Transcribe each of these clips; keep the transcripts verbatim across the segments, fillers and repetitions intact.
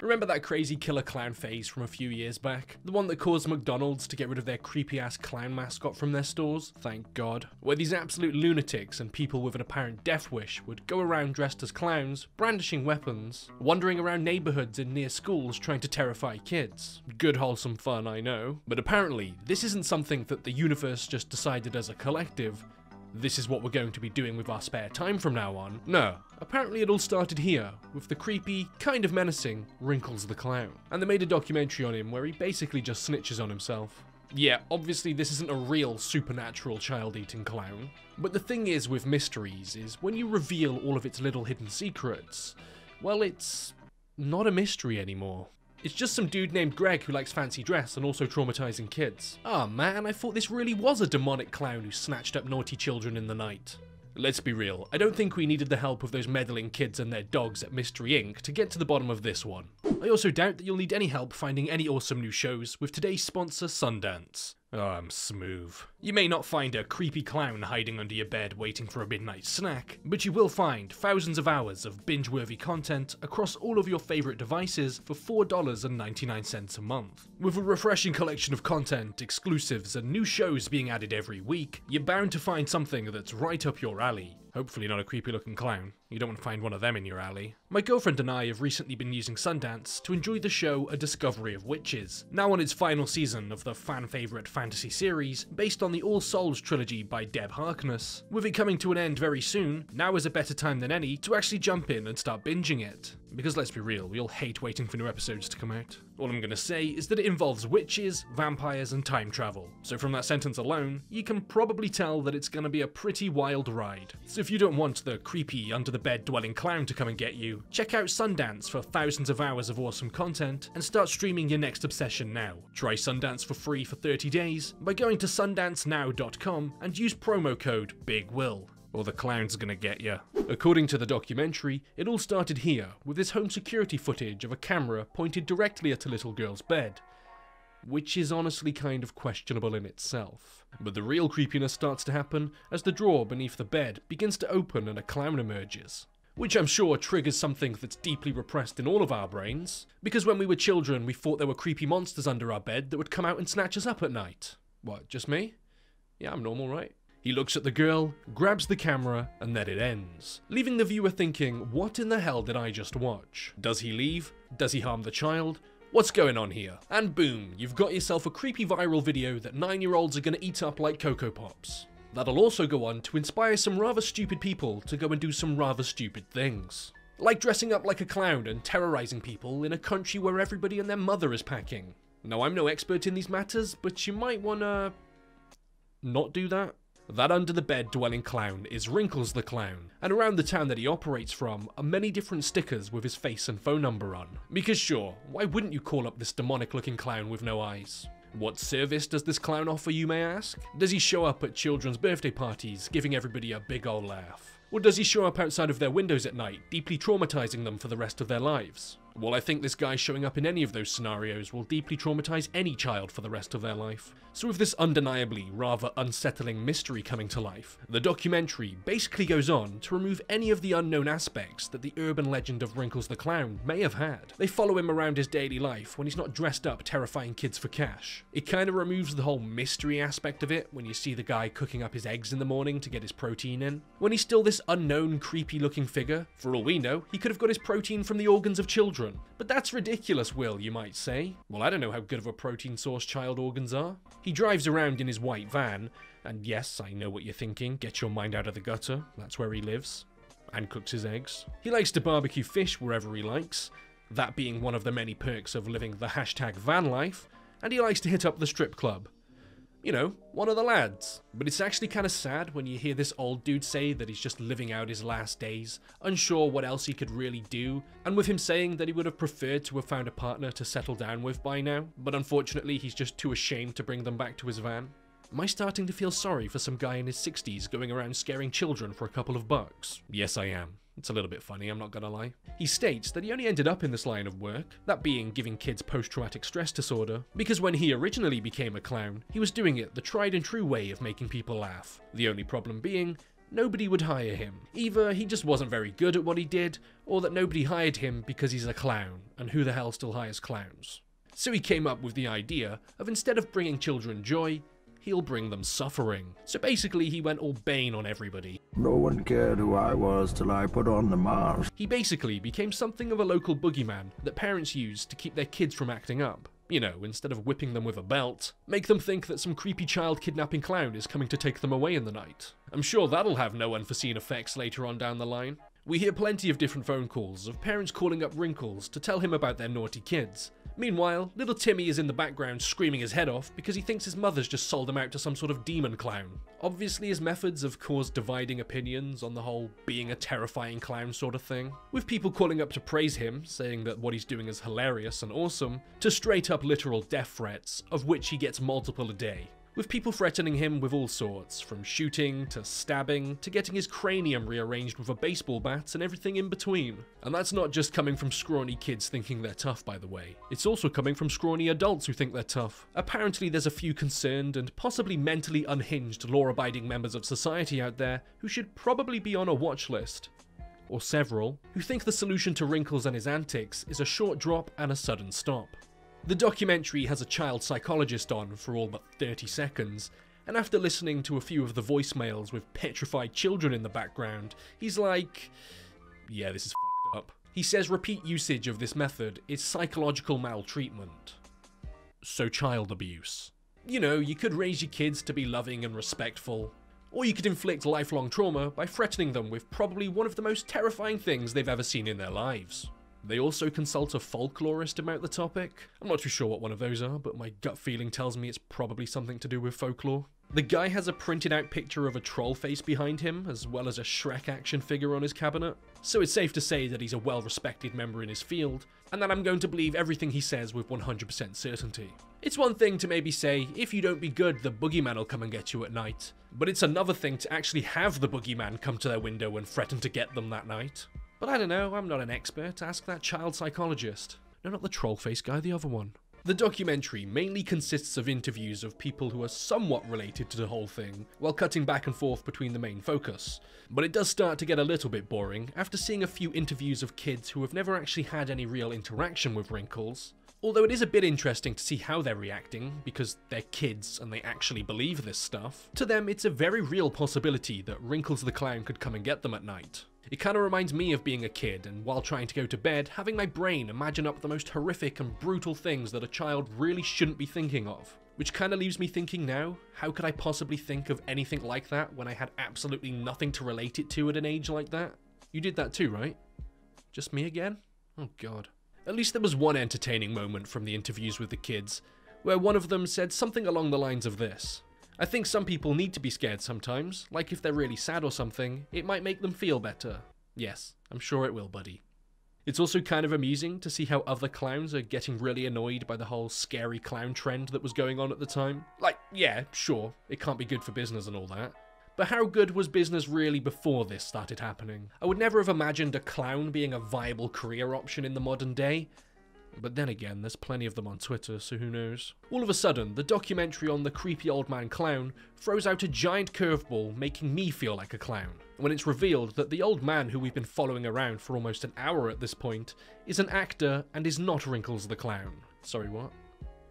Remember that crazy killer clown phase from a few years back? The one that caused McDonald's to get rid of their creepy-ass clown mascot from their stores? Thank God. Where these absolute lunatics and people with an apparent death wish would go around dressed as clowns, brandishing weapons, wandering around neighborhoods and near schools trying to terrify kids. Good wholesome fun, I know. But apparently, this isn't something that the universe just decided as a collective. This is what we're going to be doing with our spare time from now on. No, apparently it all started here, with the creepy, kind of menacing, Wrinkles the Clown. And they made a documentary on him where he basically just snitches on himself. Yeah, obviously this isn't a real supernatural child-eating clown. But the thing is with mysteries is when you reveal all of its little hidden secrets, well, it's not a mystery anymore. It's just some dude named Greg who likes fancy dress and also traumatizing kids. Ah, man, I thought this really was a demonic clown who snatched up naughty children in the night. Let's be real, I don't think we needed the help of those meddling kids and their dogs at Mystery Incorporated to get to the bottom of this one. I also doubt that you'll need any help finding any awesome new shows with today's sponsor, Sundance. Oh, I'm smooth. You may not find a creepy clown hiding under your bed waiting for a midnight snack, but you will find thousands of hours of binge-worthy content across all of your favourite devices for four dollars and ninety-nine cents a month. With a refreshing collection of content, exclusives, and new shows being added every week, you're bound to find something that's right up your alley. Hopefully not a creepy-looking clown. You don't want to find one of them in your alley. My girlfriend and I have recently been using Sundance to enjoy the show A Discovery of Witches, now on its final season of the fan-favourite fantasy series, based on the All Souls trilogy by Deb Harkness. With it coming to an end very soon, now is a better time than any to actually jump in and start binging it. Because let's be real, we all hate waiting for new episodes to come out. All I'm gonna say is that it involves witches, vampires, and time travel. So from that sentence alone, you can probably tell that it's gonna be a pretty wild ride. So if you don't want the creepy, under-the-bed dwelling clown to come and get you, check out Sundance for thousands of hours of awesome content and start streaming your next obsession now. Try Sundance for free for thirty days by going to sundance now dot com and use promo code BIGWILL. Or the clown's gonna get ya. According to the documentary, it all started here, with this home security footage of a camera pointed directly at a little girl's bed, which is honestly kind of questionable in itself. But the real creepiness starts to happen as the drawer beneath the bed begins to open and a clown emerges. Which I'm sure triggers something that's deeply repressed in all of our brains, because when we were children we thought there were creepy monsters under our bed that would come out and snatch us up at night. What, just me? Yeah, I'm normal, right? He looks at the girl, grabs the camera, and then it ends, leaving the viewer thinking, what in the hell did I just watch? Does he leave? Does he harm the child? What's going on here? And boom, you've got yourself a creepy viral video that nine-year-olds are gonna eat up like Coco Pops. That'll also go on to inspire some rather stupid people to go and do some rather stupid things. Like dressing up like a clown and terrorizing people in a country where everybody and their mother is packing. Now, I'm no expert in these matters, but you might wanna not do that. That under-the-bed dwelling clown is Wrinkles the Clown, and around the town that he operates from are many different stickers with his face and phone number on. Because sure, why wouldn't you call up this demonic-looking clown with no eyes? What service does this clown offer, you may ask? Does he show up at children's birthday parties, giving everybody a big ol' laugh? Or does he show up outside of their windows at night, deeply traumatizing them for the rest of their lives? Well, I think this guy showing up in any of those scenarios will deeply traumatize any child for the rest of their life. So with this undeniably rather unsettling mystery coming to life, the documentary basically goes on to remove any of the unknown aspects that the urban legend of Wrinkles the Clown may have had. They follow him around his daily life when he's not dressed up terrifying kids for cash. It kind of removes the whole mystery aspect of it when you see the guy cooking up his eggs in the morning to get his protein in. When he's still this unknown, creepy looking figure, for all we know, he could have got his protein from the organs of children. But that's ridiculous, Will, you might say. Well, I don't know how good of a protein source child organs are. He drives around in his white van, and yes, I know what you're thinking, get your mind out of the gutter, that's where he lives, and cooks his eggs. He likes to barbecue fish wherever he likes, that being one of the many perks of living the hashtag van life, and he likes to hit up the strip club. You know, one of the lads. But it's actually kind of sad when you hear this old dude say that he's just living out his last days, unsure what else he could really do, and with him saying that he would have preferred to have found a partner to settle down with by now, but unfortunately he's just too ashamed to bring them back to his van. Am I starting to feel sorry for some guy in his sixties going around scaring children for a couple of bucks? Yes, I am. It's a little bit funny, I'm not gonna lie. He states that he only ended up in this line of work, that being giving kids post-traumatic stress disorder, because when he originally became a clown, he was doing it the tried and true way of making people laugh. The only problem being nobody would hire him. Either he just wasn't very good at what he did, or that nobody hired him because he's a clown, and who the hell still hires clowns? So he came up with the idea of, instead of bringing children joy, he'll bring them suffering. So basically he went all Bane on everybody. No one cared who I was till I put on the mask. He basically became something of a local boogeyman that parents used to keep their kids from acting up. You know, instead of whipping them with a belt, make them think that some creepy child kidnapping clown is coming to take them away in the night. I'm sure that'll have no unforeseen effects later on down the line. We hear plenty of different phone calls of parents calling up Wrinkles to tell him about their naughty kids. Meanwhile, little Timmy is in the background screaming his head off because he thinks his mother's just sold him out to some sort of demon clown. Obviously his methods have caused dividing opinions on the whole being a terrifying clown sort of thing, with people calling up to praise him, saying that what he's doing is hilarious and awesome, to straight up literal death threats, of which he gets multiple a day, with people threatening him with all sorts, from shooting to stabbing to getting his cranium rearranged with a baseball bat and everything in between. And that's not just coming from scrawny kids thinking they're tough, by the way. It's also coming from scrawny adults who think they're tough. Apparently there's a few concerned and possibly mentally unhinged law-abiding members of society out there who should probably be on a watch list, or several, who think the solution to Wrinkles and his antics is a short drop and a sudden stop. The documentary has a child psychologist on for all but thirty seconds, and after listening to a few of the voicemails with petrified children in the background, he's like, yeah, this is f***ed up. He says repeat usage of this method is psychological maltreatment. So child abuse. You know, you could raise your kids to be loving and respectful, or you could inflict lifelong trauma by threatening them with probably one of the most terrifying things they've ever seen in their lives. They also consult a folklorist about the topic. I'm not too sure what one of those are, but my gut feeling tells me it's probably something to do with folklore. The guy has a printed out picture of a troll face behind him, as well as a Shrek action figure on his cabinet, so it's safe to say that he's a well-respected member in his field, and that I'm going to believe everything he says with one hundred percent certainty. It's one thing to maybe say, if you don't be good, the boogeyman will come and get you at night, but it's another thing to actually have the boogeyman come to their window and threaten to get them that night. But I don't know, I'm not an expert, ask that child psychologist. No, not the troll face guy, the other one. The documentary mainly consists of interviews of people who are somewhat related to the whole thing, while cutting back and forth between the main focus. But it does start to get a little bit boring after seeing a few interviews of kids who have never actually had any real interaction with Wrinkles, although it is a bit interesting to see how they're reacting, because they're kids and they actually believe this stuff. To them, it's a very real possibility that Wrinkles the Clown could come and get them at night. It kind of reminds me of being a kid and, while trying to go to bed, having my brain imagine up the most horrific and brutal things that a child really shouldn't be thinking of. Which kind of leaves me thinking now, how could I possibly think of anything like that when I had absolutely nothing to relate it to at an age like that? You did that too, right? Just me again? Oh god. At least there was one entertaining moment from the interviews with the kids, where one of them said something along the lines of this. I think some people need to be scared sometimes, like if they're really sad or something, it might make them feel better. Yes, I'm sure it will, buddy. It's also kind of amusing to see how other clowns are getting really annoyed by the whole scary clown trend that was going on at the time. Like, yeah, sure, it can't be good for business and all that. But how good was business really before this started happening? I would never have imagined a clown being a viable career option in the modern day. But then again, there's plenty of them on Twitter, so who knows? All of a sudden, the documentary on the creepy old man clown throws out a giant curveball, making me feel like a clown, when it's revealed that the old man who we've been following around for almost an hour at this point is an actor and is not Wrinkles the Clown. Sorry, what?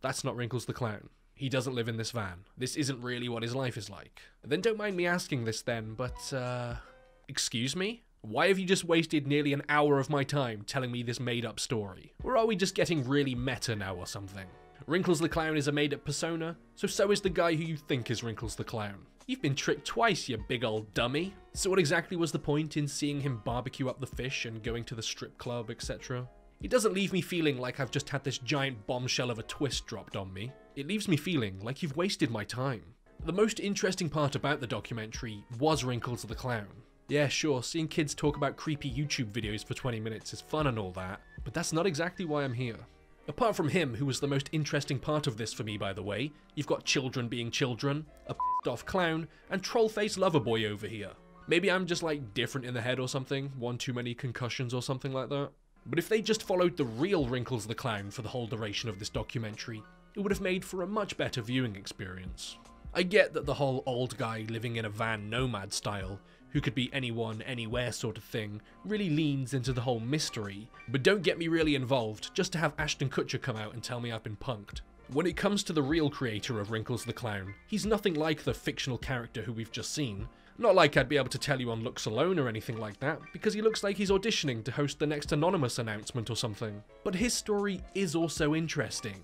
That's not Wrinkles the Clown. He doesn't live in this van. This isn't really what his life is like. Then don't mind me asking this then, but, uh... excuse me? Why have you just wasted nearly an hour of my time telling me this made-up story? Or are we just getting really meta now or something? Wrinkles the Clown is a made-up persona, so so is the guy who you think is Wrinkles the Clown. You've been tricked twice, you big old dummy. So what exactly was the point in seeing him barbecue up the fish and going to the strip club, et cetera? It doesn't leave me feeling like I've just had this giant bombshell of a twist dropped on me. It leaves me feeling like you've wasted my time. The most interesting part about the documentary was Wrinkles the Clown. Yeah, sure, seeing kids talk about creepy YouTube videos for twenty minutes is fun and all that, but that's not exactly why I'm here. Apart from him, who was the most interesting part of this for me, by the way, you've got children being children, a pissed off clown, and troll-faced loverboy over here. Maybe I'm just like different in the head or something, one too many concussions or something like that. But if they just followed the real Wrinkles the Clown for the whole duration of this documentary, it would have made for a much better viewing experience. I get that the whole old guy living in a van nomad style who could be anyone, anywhere sort of thing, really leans into the whole mystery, but don't get me really involved just to have Ashton Kutcher come out and tell me I've been punked. When it comes to the real creator of Wrinkles the Clown, he's nothing like the fictional character who we've just seen. Not like I'd be able to tell you on looks alone or anything like that, because he looks like he's auditioning to host the next Anonymous announcement or something. But his story is also interesting,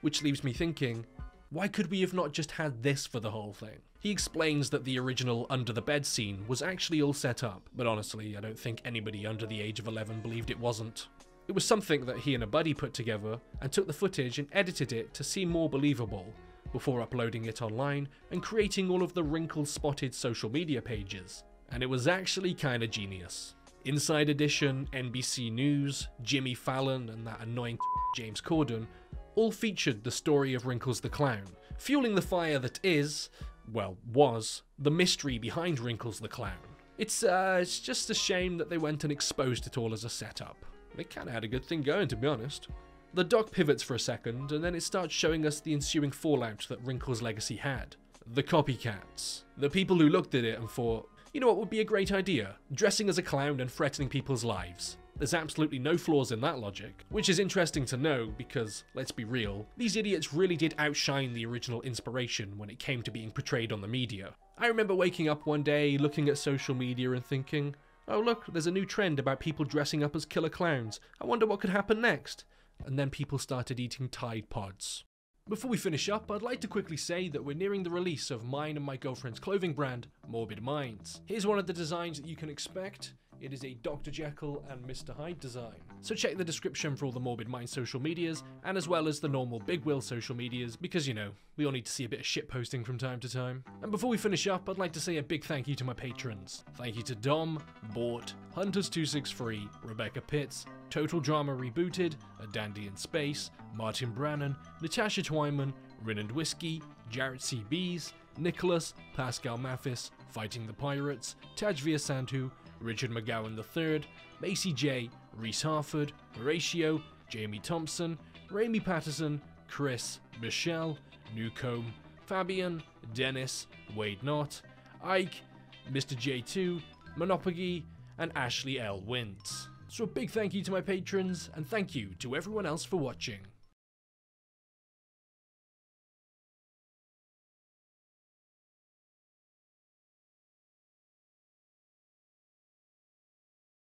which leaves me thinking, why could we have not just had this for the whole thing? He explains that the original under the bed scene was actually all set up, but honestly, I don't think anybody under the age of eleven believed it wasn't. It was something that he and a buddy put together and took the footage and edited it to seem more believable, before uploading it online and creating all of the wrinkle-spotted social media pages. And it was actually kinda genius. Inside Edition, N B C News, Jimmy Fallon, and that annoying James Corden all featured the story of Wrinkles the Clown, fueling the fire that is, well, was, the mystery behind Wrinkles the Clown. It's, uh, it's just a shame that they went and exposed it all as a setup. They kinda had a good thing going, to be honest. The doc pivots for a second, and then it starts showing us the ensuing fallout that Wrinkle's legacy had. The copycats. The people who looked at it and thought, you know what would be a great idea? Dressing as a clown and threatening people's lives. There's absolutely no flaws in that logic, which is interesting to know because, let's be real, these idiots really did outshine the original inspiration when it came to being portrayed on the media. I remember waking up one day, looking at social media and thinking, oh look, there's a new trend about people dressing up as killer clowns. I wonder what could happen next. And then people started eating Tide Pods. Before we finish up, I'd like to quickly say that we're nearing the release of mine and my girlfriend's clothing brand, Morbid Minds. Here's one of the designs that you can expect. It is a Doctor Jekyll and Mister Hyde design. So check the description for all the Morbid Minds social medias, and as well as the normal Big Will social medias, because you know, we all need to see a bit of shit posting from time to time. And before we finish up, I'd like to say a big thank you to my patrons. Thank you to Dom, Bort, Hunters two six three, Rebecca Pitts, Total Drama Rebooted, A Dandy in Space, Martin Brannan, Natasha Twyman, Rin and Whiskey, Jarrett C. Bees, Nicholas, Pascal Mathis, Fighting the Pirates, Tajvia Sandhu, Richard McGowan the third, Macy J, Reese Harford, Horatio, Jamie Thompson, Ramey Patterson, Chris, Michelle, Newcomb, Fabian, Dennis, Wade Knott, Ike, Mister J two, Monopogy, and Ashley L. Wintz. So a big thank you to my patrons, and thank you to everyone else for watching.